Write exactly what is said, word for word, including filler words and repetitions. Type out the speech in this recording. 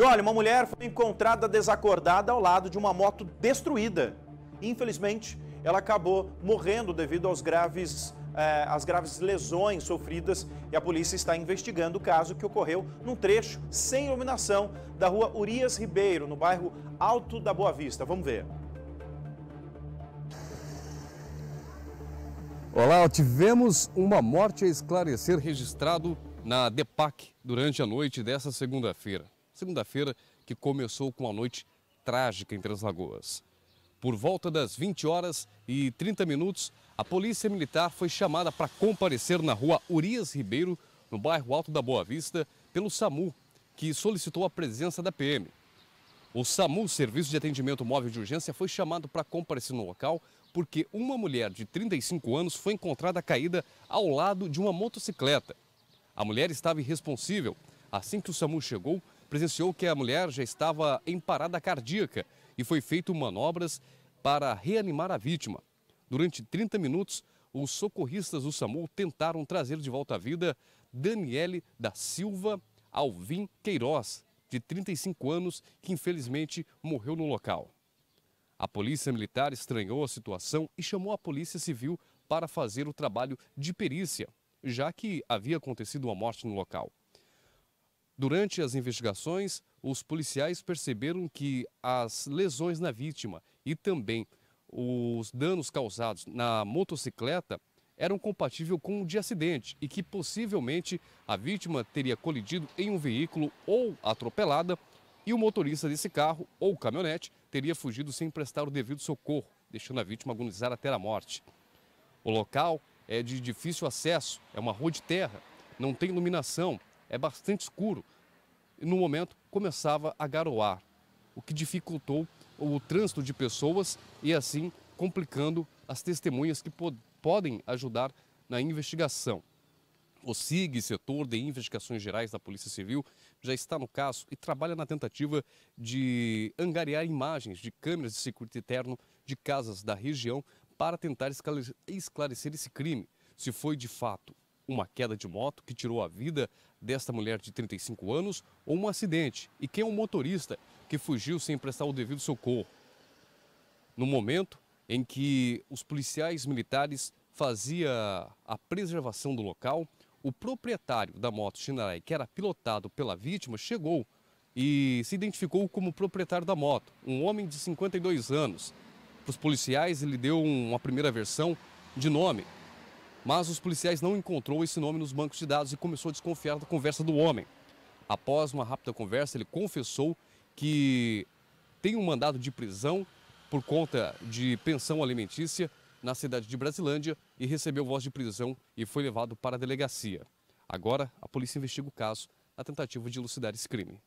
E olha, uma mulher foi encontrada desacordada ao lado de uma moto destruída. Infelizmente, ela acabou morrendo devido aos graves, eh, às graves lesões sofridas, e a polícia está investigando o caso que ocorreu num trecho sem iluminação da rua Urias Ribeiro, no bairro Alto da Boa Vista. Vamos ver. Olá, tivemos uma morte a esclarecer registrado na DEPAC durante a noite dessa segunda-feira. Segunda-feira que começou com uma noite trágica em Três Lagoas. Por volta das vinte horas e trinta minutos, a polícia militar foi chamada para comparecer na rua Urias Ribeiro, no bairro Alto da Boa Vista, pelo SAMU, que solicitou a presença da P M. O SAMU, Serviço de Atendimento Móvel de Urgência, foi chamado para comparecer no local porque uma mulher de trinta e cinco anos foi encontrada caída ao lado de uma motocicleta. A mulher estava irresponsível. Assim que o SAMU chegou, presenciou que a mulher já estava em parada cardíaca e foi feito manobras para reanimar a vítima. Durante trinta minutos, os socorristas do SAMU tentaram trazer de volta à vida Danielle da Silva Alvim Queiroz, de trinta e cinco anos, que infelizmente morreu no local. A polícia militar estranhou a situação e chamou a polícia civil para fazer o trabalho de perícia, já que havia acontecido uma morte no local. Durante as investigações, os policiais perceberam que as lesões na vítima e também os danos causados na motocicleta eram compatíveis com o de acidente e que possivelmente a vítima teria colidido em um veículo ou atropelada e o motorista desse carro ou caminhonete teria fugido sem prestar o devido socorro, deixando a vítima agonizar até a morte. O local é de difícil acesso, é uma rua de terra, não tem iluminação, é bastante escuro. No momento, começava a garoar, o que dificultou o trânsito de pessoas e, assim, complicando as testemunhas que pod- podem ajudar na investigação. O SIG, Setor de Investigações Gerais da Polícia Civil, já está no caso e trabalha na tentativa de angariar imagens de câmeras de circuito interno de casas da região para tentar esclarecer esse crime, se foi de fato uma queda de moto que tirou a vida desta mulher de trinta e cinco anos ou um acidente, e quem é um motorista que fugiu sem prestar o devido socorro. No momento em que os policiais militares faziam a preservação do local, o proprietário da moto Shineray, que era pilotado pela vítima, chegou e se identificou como proprietário da moto, um homem de cinquenta e dois anos. Para os policiais, ele deu uma primeira versão de nome, mas os policiais não encontraram esse nome nos bancos de dados e começou a desconfiar da conversa do homem. Após uma rápida conversa, ele confessou que tem um mandado de prisão por conta de pensão alimentícia na cidade de Brasilândia e recebeu voz de prisão e foi levado para a delegacia. Agora, a polícia investiga o caso na tentativa de elucidar esse crime.